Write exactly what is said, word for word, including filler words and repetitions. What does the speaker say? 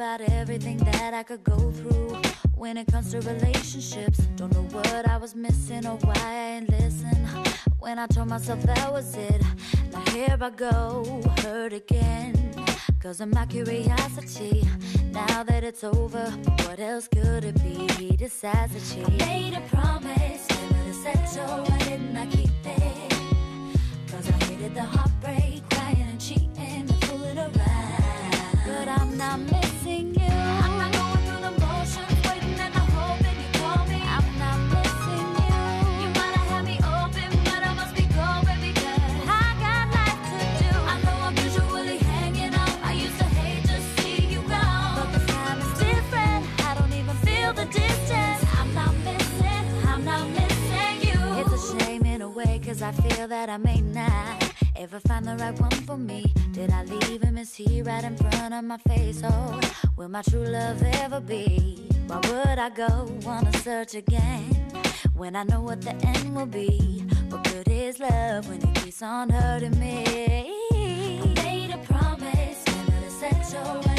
about everything that I could go through when it comes to relationships. Don't know what I was missing or why I ain't listen. When I told myself that was it, now here I go, hurt again. 'Cause of my curiosity, now that it's over, what else could it be? He decides to cheat. I made a promise, never to settle, why didn't I keep it? 'Cause I hated the heartbreak, crying and cheating and fooling around. But I'm not missing you. I'm not going through the motions, waiting at the hole, baby, call me. I'm not missing you. You might have had me open, but I must be cold, baby, 'cause I got life to do. I know I'm usually hanging up, I used to hate to see you go. But this time it's different, I don't even feel the distance. I'm not missing, I'm not missing you. It's a shame in a way, 'cause I feel that I may not ever find the right one for me. Did I leave him? Is he right in front of my face? Oh, will my true love ever be? Why would I go on a search again when I know what the end will be? What good is love when it keeps on hurting me? I made a promise, never to settle.